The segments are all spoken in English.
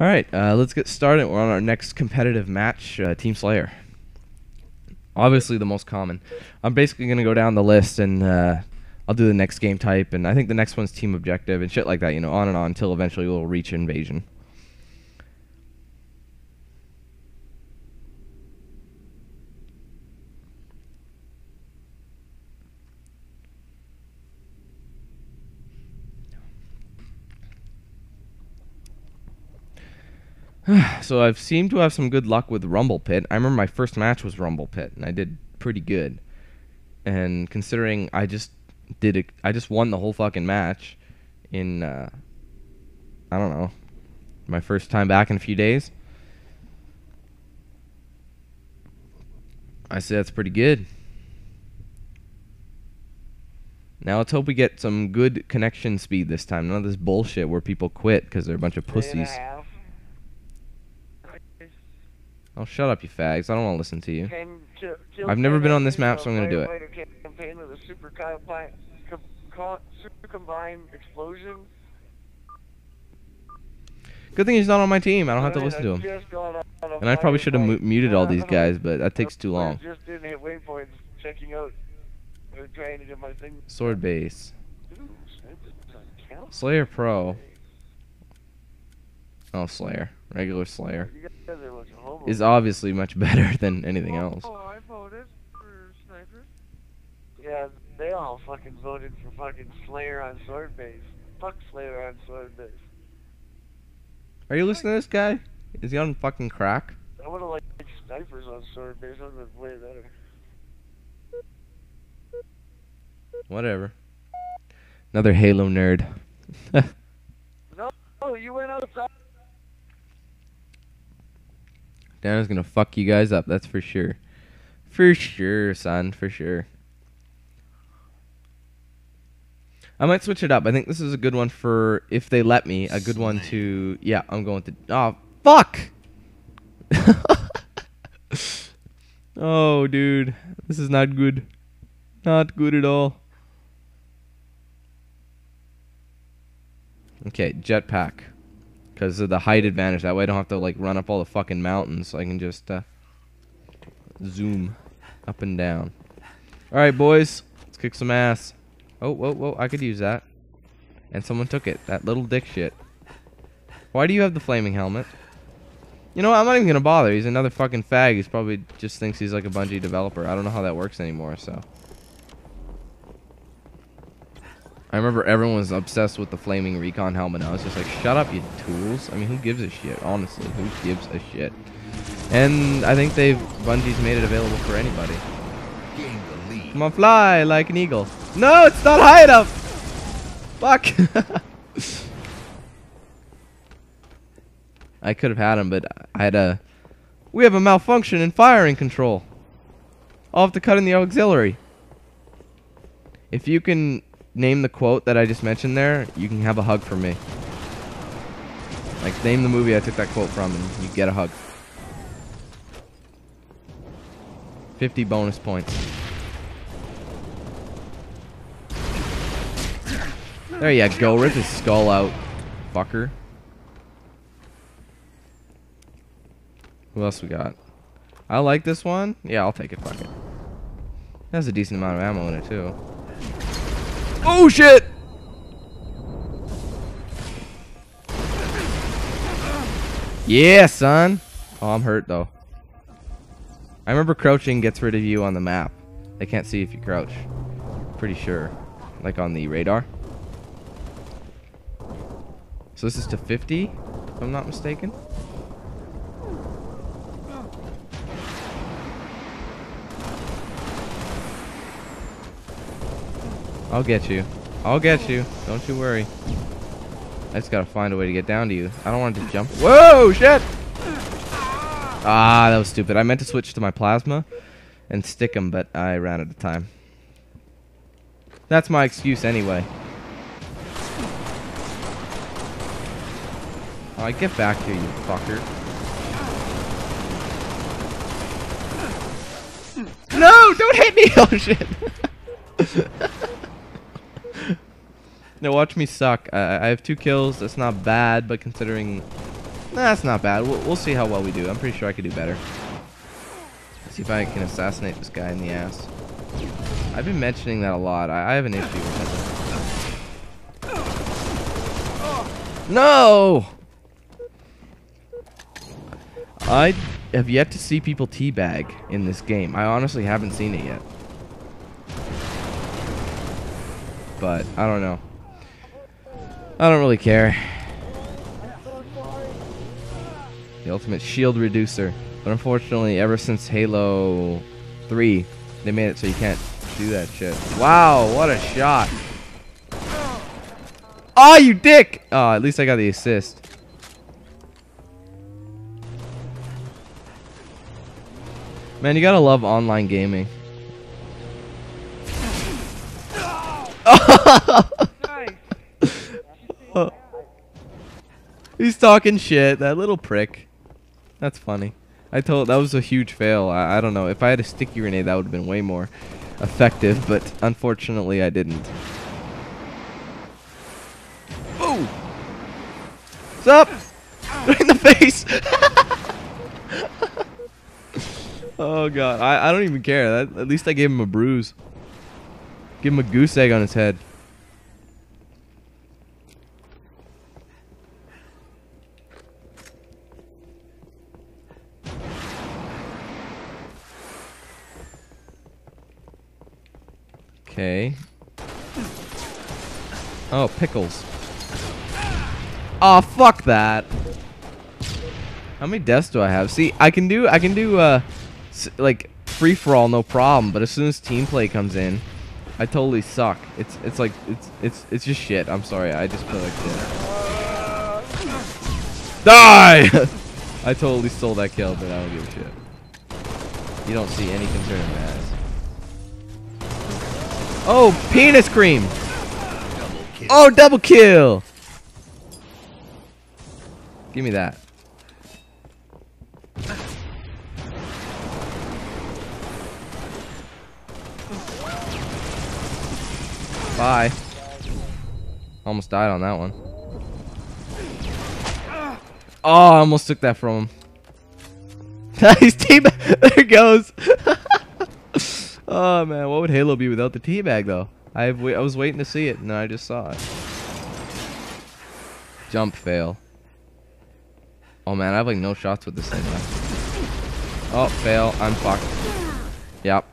All right, let's get started. We're on our next competitive match, Team Slayer. Obviously the most common. I'm basically going to go down the list and I'll do the next game type, and I think the next one's Team Objective and shit like that, you know, on and on until eventually we'll reach Invasion. So I've seemed to have some good luck with Rumble Pit. I remember my first match was Rumble Pit, and I did pretty good. And considering I just did it, I just won the whole fucking match in, I don't know, my first time back in a few days. I say that's pretty good. Now let's hope we get some good connection speed this time. None of this bullshit where people quit because they're a bunch of pussies. Oh, shut up, you fags. I don't want to listen to you. I've never been on this map, so I'm going to do it. Campaign with a super combined explosion. Good thing he's not on my team. I don't have to listen to him. And I probably should have muted all these guys, but that takes too long. Just didn't hit waypoints, checking out. Trying to get my thing. Sword Base. Slayer Pro. Oh, Slayer. Regular Slayer. Is obviously much better than anything else. Oh, I voted for Sniper. Yeah, they all fucking voted for fucking Slayer on Sword Base. Fuck Slayer on Sword Base. Are you listening to this guy? Is he on fucking crack? I would've liked Snipers on Sword Base. That would've been way better. Whatever. Another Halo nerd. No, you went outside. Dana's gonna fuck you guys up, that's for sure. For sure, son, for sure. I might switch it up. I think this is a good one for, if they let me, a good one to, yeah, I'm going to, oh, fuck! Oh, dude, this is not good. Not good at all. Okay, jetpack. Because of the height advantage, that way I don't have to like run up all the fucking mountains, so I can just zoom up and down. Alright boys, let's kick some ass. Oh, whoa, whoa, I could use that. And someone took it, that little dick shit. Why do you have the flaming helmet? You know what, I'm not even gonna bother, he's another fucking fag who's probably just thinks he's like a Bungie developer. I don't know how that works anymore, so. I remember everyone was obsessed with the flaming recon helmet. I was just like, shut up, you tools. I mean, who gives a shit? Honestly, who gives a shit? And I think Bungie's made it available for anybody. Come on, fly like an eagle. No, it's not high enough. Fuck. I could have had him, but I had a... We have a malfunction in firing control. I'll have to cut in the auxiliary. If you can... name the quote that I just mentioned there, you can have a hug from me. Like, name the movie I took that quote from and you get a hug. 50 bonus points. There you go, rip his skull out, fucker. Who else we got? I like this one. Yeah, I'll take it, fuck it. That has a decent amount of ammo in it, too. Oh shit! Yeah, son! Oh, I'm hurt though. I remember crouching gets rid of you on the map. They can't see if you crouch. Pretty sure. Like on the radar. So this is to 50, if I'm not mistaken. I'll get you. I'll get you. Don't you worry. I just gotta find a way to get down to you. I don't want to jump. Whoa, shit! Ah, that was stupid. I meant to switch to my plasma and stick him, but I ran out of time. That's my excuse anyway. All right, get back here, you fucker. No, don't hit me! Oh, shit. Now watch me suck. I have 2 kills. That's not bad, but considering That's not bad. We'll see how well we do. I'm pretty sure I could do better. Let's see if I can assassinate this guy in the ass. I've been mentioning that a lot. I have an issue with that. No! I have yet to see people teabag in this game. I honestly haven't seen it yet. But I don't know. I don't really care. The ultimate shield reducer. But unfortunately, ever since Halo 3, they made it so you can't do that shit. Wow, what a shot. Oh, you dick! Oh, at least I got the assist. Man, you gotta love online gaming. Oh. He's talking shit, that little prick. That's funny. That was a huge fail. I don't know. If I had a sticky grenade, that would have been way more effective, but unfortunately I didn't. Boom! What's up? Right in the face! Oh god, I don't even care. At least I gave him a bruise. Give him a goose egg on his head. Okay. Oh, pickles. Oh, fuck that. How many deaths do I have? See, I can do like free for all, no problem. But as soon as team play comes in, I totally suck. It's just shit. I'm sorry. I just play like shit. Die! I totally stole that kill, but I don't give a shit. You don't see any concern in my ass. Oh, penis cream! Double kill. Oh, double kill! Give me that. Bye. Almost died on that one. Oh, I almost took that from him. Nice teabag. There it goes. Oh man, what would Halo be without the teabag though? I was waiting to see it, and I just saw it. Jump fail. Oh man, I have like no shots with this thing now. Oh, fail. I'm fucked. Yep.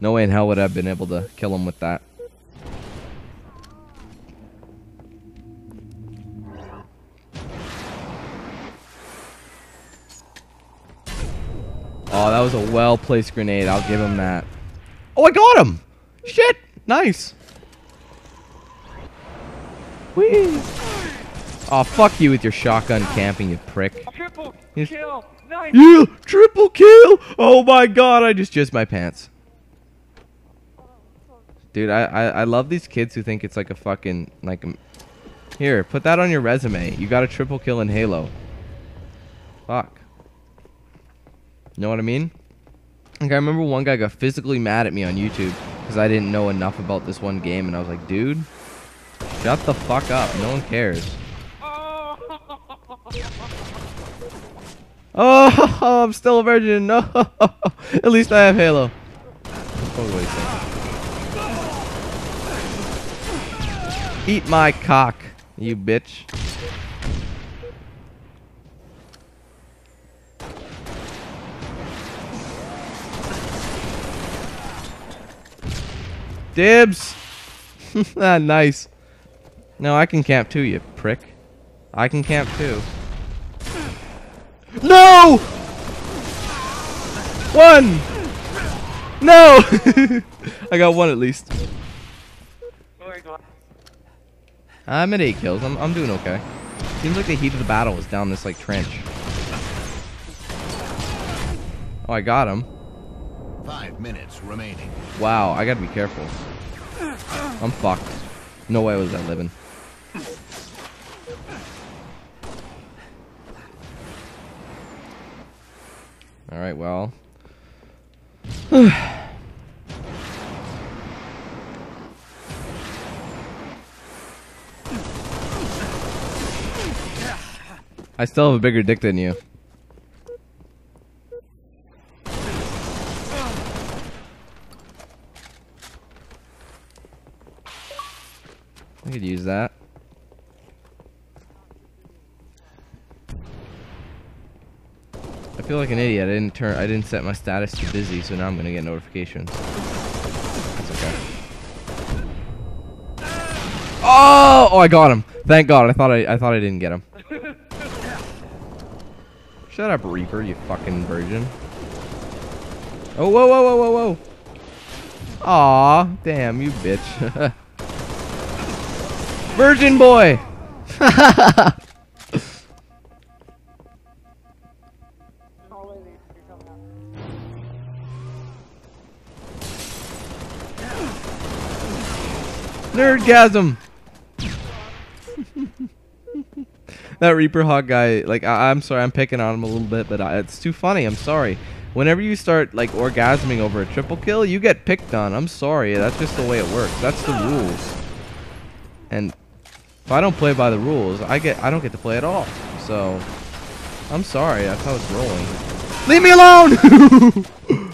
No way in hell would I have been able to kill him with that. Oh, that was a well-placed grenade. I'll give him that. Oh, I got him! Shit! Nice! Whee! Oh, fuck you with your shotgun camping, you prick. Triple kill! Nice! Yeah! Triple kill! Oh my god, I just jizzed my pants. Dude, I love these kids who think it's like a fucking... Here, put that on your resume. You got a triple kill in Halo. Fuck. Know what I mean? Like, I remember one guy got physically mad at me on YouTube because I didn't know enough about this one game, and I was like, dude, shut the fuck up. No one cares. Oh, I'm still a virgin. No. At least I have Halo. Oh, wait, eat my cock, you bitch. Dibs! Ah, nice. No, I can camp too, you prick. I can camp too. No! One! No! I got one at least. I'm at 8 kills. I'm doing okay. Seems like the heat of the battle was down this, like, trench. Oh, I got him. 5 minutes remaining. Wow, I gotta be careful. I'm fucked. No way was I living. Alright, well. I still have a bigger dick than you. I could use that. I feel like an idiot. I didn't set my status to busy, so now I'm gonna get notifications. That's okay. Oh! Oh, I got him. Thank God. I thought I didn't get him. Shut up, Reaper, you fucking virgin. Oh, whoa, whoa, whoa, whoa, whoa. Aw, damn, you bitch. Virgin boy. Nerdgasm. That Reaper Hawk guy, like, I'm sorry, I'm picking on him a little bit, but it's too funny. I'm sorry. Whenever you start, like, orgasming over a triple kill, you get picked on. I'm sorry. That's just the way it works. That's the rules. And if I don't play by the rules, I don't get to play at all. So, I'm sorry. That's how it's rolling. Leave me alone!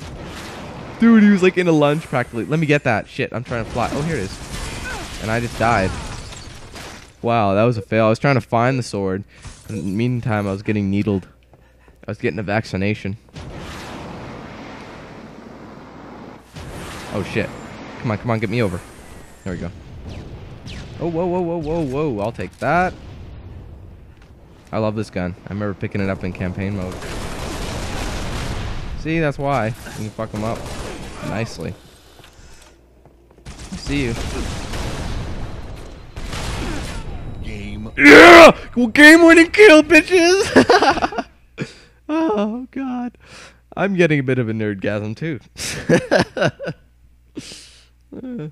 Dude, he was, like, in a lunge practically. Let me get that. Shit, I'm trying to fly. Oh, here it is. And I just died. Wow, that was a fail. I was trying to find the sword. In the meantime, I was getting needled. I was getting a vaccination. Oh, shit. Come on, come on, get me over. There we go. Oh, whoa, whoa, whoa, whoa, whoa. I'll take that. I love this gun. I remember picking it up in campaign mode. See, that's why. You can fuck them up nicely. I see you. Yeah! Well, game-winning kill, bitches! Oh, God. I'm getting a bit of a nerdgasm, too. Shit,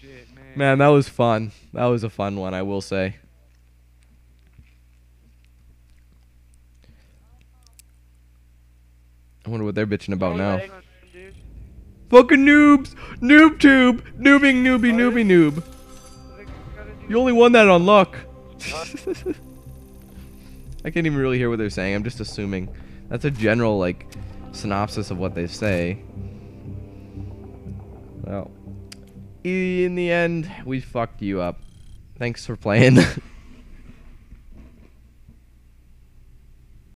man. Man, that was fun. That was a fun one, I will say. I wonder what they're bitching about now. Fucking noobs! Noob tube! Noobing, noobie, noobie, noob. You only won that on luck. I can't even really hear what they're saying. I'm just assuming. That's a general, like, synopsis of what they say. Well, in the end, we fucked you up. Thanks for playing.